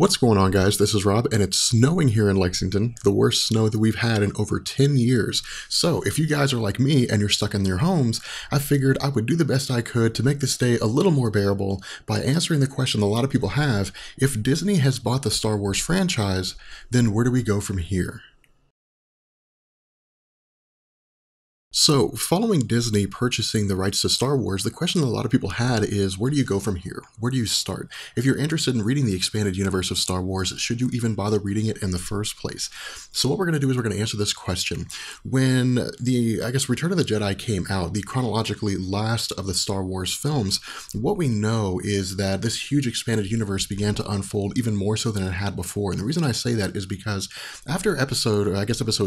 What's going on, guys? This is Rob, and it's snowing here in Lexington, the worst snow that we've had in over 10 years. So if you guys are like me and you're stuck in your homes, I figured I would do the best I could to make this day a little more bearable by answering the question a lot of people have: if Disney has bought the Star Wars franchise, then where do we go from here? So, following Disney purchasing the rights to Star Wars, the question that a lot of people had is, where do you go from here? Where do you start? If you're interested in reading the expanded universe of Star Wars, should you even bother reading it in the first place? So what we're going to do is we're going to answer this question. When the, Return of the Jedi came out, the chronologically last of the Star Wars films, what we know is that this huge expanded universe began to unfold even more so than it had before. And the reason I say that is because after episode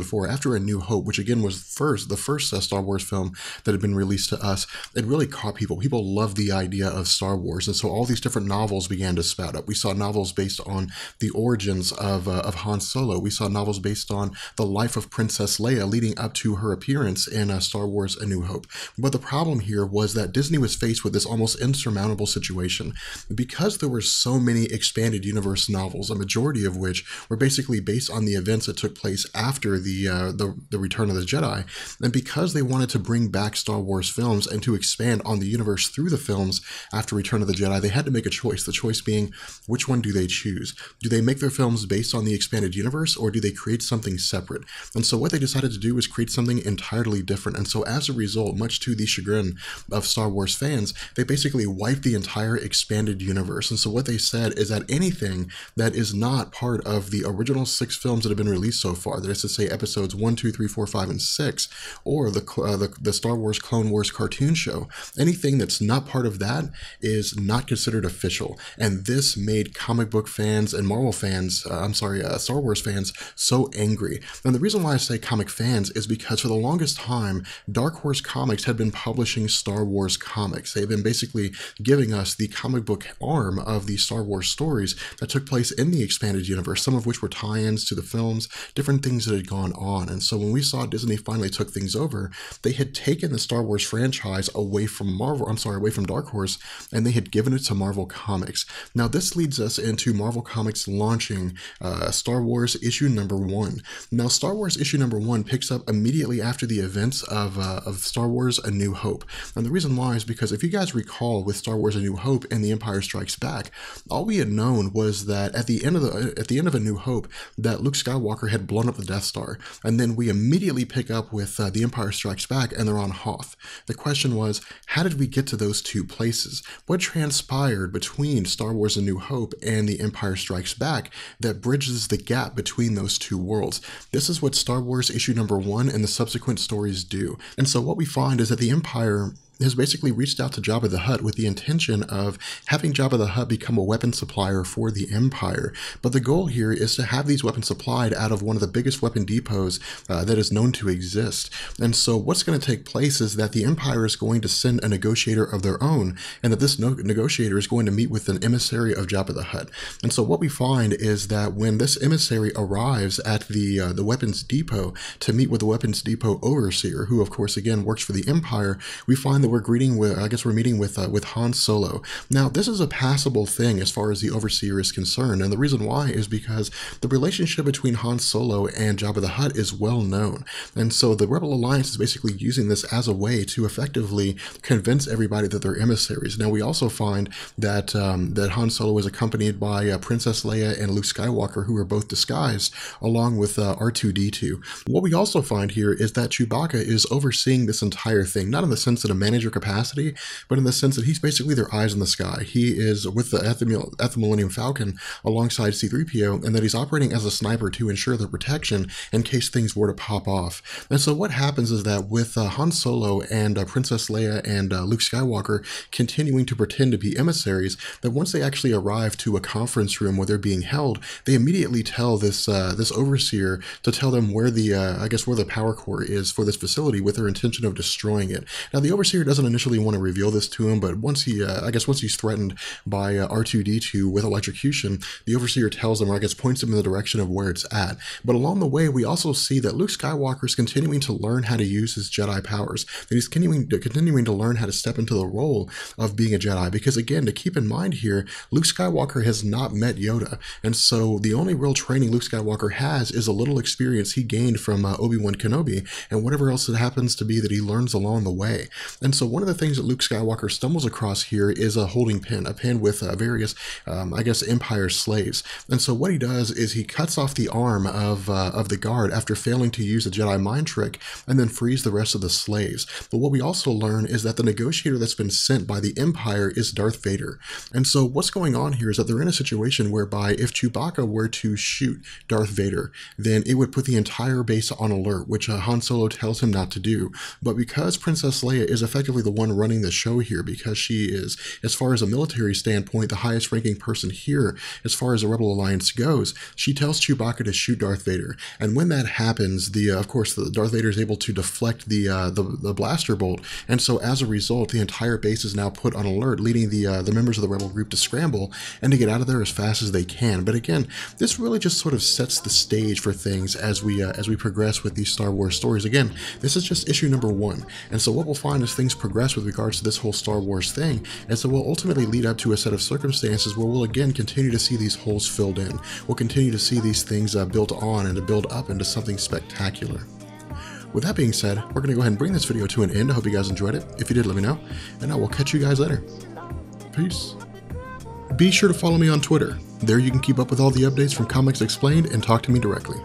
4, after A New Hope, which again was the first Star Wars film that had been released to us, it really caught people. People loved the idea of Star Wars, and so all these different novels began to spout up. We saw novels based on the origins of Han Solo. We saw novels based on the life of Princess Leia leading up to her appearance in Star Wars A New Hope. But the problem here was that Disney was faced with this almost insurmountable situation. Because there were so many expanded universe novels, a majority of which were basically based on the events that took place after the Return of the Jedi, and because they wanted to bring back Star Wars films and to expand on the universe through the films after Return of the Jedi, they had to make a choice, the choice being, which one do they choose? Do they make their films based on the expanded universe, or do they create something separate? And so what they decided to do was create something entirely different. And so as a result, much to the chagrin of Star Wars fans, they basically wiped the entire expanded universe. And so what they said is that anything that is not part of the original 6 films that have been released so far, that is to say episodes 1, 2, 3, 4, 5, and 6, or the Star Wars Clone Wars cartoon show, anything that's not part of that is not considered official. And this made comic book fans and Marvel fans, Star Wars fans, so angry. And the reason why I say comic fans is because for the longest time, Dark Horse Comics had been publishing Star Wars comics. They've been basically giving us the comic book arm of the Star Wars stories that took place in the expanded universe, some of which were tie-ins to the films, different things that had gone on. And so when we saw Disney finally took things over, they had taken the Star Wars franchise away from Dark Horse, and they had given it to Marvel Comics. Now this leads us into Marvel Comics launching Star Wars issue number 1. Now Star Wars issue number 1 picks up immediately after the events of Star Wars A New Hope. And the reason why is because if you guys recall, with Star Wars A New Hope and The Empire Strikes Back, all we had known was that at the end of A New Hope, that Luke Skywalker had blown up the Death Star, and then we immediately pick up with The Empire Strikes Back, and they're on Hoth. The question was, how did we get to those two places? What transpired between Star Wars A New Hope and The Empire Strikes Back that bridges the gap between those two worlds? This is what Star Wars issue number 1 and the subsequent stories do. And so what we find is that the Empire has basically reached out to Jabba the Hutt with the intention of having Jabba the Hutt become a weapon supplier for the Empire. But the goal here is to have these weapons supplied out of one of the biggest weapon depots that is known to exist. And so what's going to take place is that the Empire is going to send a negotiator of their own, and that this negotiator is going to meet with an emissary of Jabba the Hutt. And so what we find is that when this emissary arrives at the weapons depot to meet with the weapons depot overseer, who of course again works for the Empire, we find that we're meeting with Han Solo. Now, this is a passable thing as far as the overseer is concerned, and the reason why is because the relationship between Han Solo and Jabba the Hutt is well known, and so the Rebel Alliance is basically using this as a way to effectively convince everybody that they're emissaries. Now, we also find that that Han Solo is accompanied by Princess Leia and Luke Skywalker, who are both disguised, along with R2-D2. What we also find here is that Chewbacca is overseeing this entire thing, not in the sense that a manager capacity, but in the sense that he's basically their eyes in the sky. He is with at the Millennium Falcon alongside C3PO, and that he's operating as a sniper to ensure their protection in case things were to pop off. And so what happens is that with Han Solo and Princess Leia and Luke Skywalker continuing to pretend to be emissaries, that once they actually arrive to a conference room where they're being held, they immediately tell this overseer to tell them where the power core is for this facility, with their intention of destroying it. Now the overseer Vader doesn't initially want to reveal this to him, but once he, I guess once he's threatened by R2-D2 with electrocution, the Overseer tells him, or I guess points him in the direction of where it's at. But along the way, we also see that Luke Skywalker is continuing to learn how to use his Jedi powers, that he's continuing to learn how to step into the role of being a Jedi, because again, to keep in mind here, Luke Skywalker has not met Yoda, and so the only real training Luke Skywalker has is a little experience he gained from Obi-Wan Kenobi, and whatever else it happens to be that he learns along the way. And so one of the things that Luke Skywalker stumbles across here is a holding pin, a pin with various, I guess, Empire slaves. And so what he does is he cuts off the arm of the guard after failing to use a Jedi mind trick, and then frees the rest of the slaves. But what we also learn is that the negotiator that's been sent by the Empire is Darth Vader. And so what's going on here is that they're in a situation whereby if Chewbacca were to shoot Darth Vader, then it would put the entire base on alert, which Han Solo tells him not to do. But because Princess Leia is effectively the one running the show here, because she is, as far as a military standpoint, the highest ranking person here as far as the Rebel Alliance goes, she tells Chewbacca to shoot Darth Vader. And when that happens, the of course, the Darth Vader is able to deflect the blaster bolt, and so as a result, the entire base is now put on alert, leading the members of the rebel group to scramble and to get out of there as fast as they can. But again, this really just sort of sets the stage for things as we progress with these Star Wars stories. Again, this is just issue number 1, and so what we'll find as things progress with regards to this whole Star Wars thing, and so we'll ultimately lead up to a set of circumstances where we'll again continue to see these holes filled in. We'll continue to see these things built on and to build up into something spectacular. With that being said, we're going to go ahead and bring this video to an end. I hope you guys enjoyed it. If you did, let me know, and I will catch you guys later. Peace. Be sure to follow me on Twitter. There you can keep up with all the updates from Comics Explained and talk to me directly.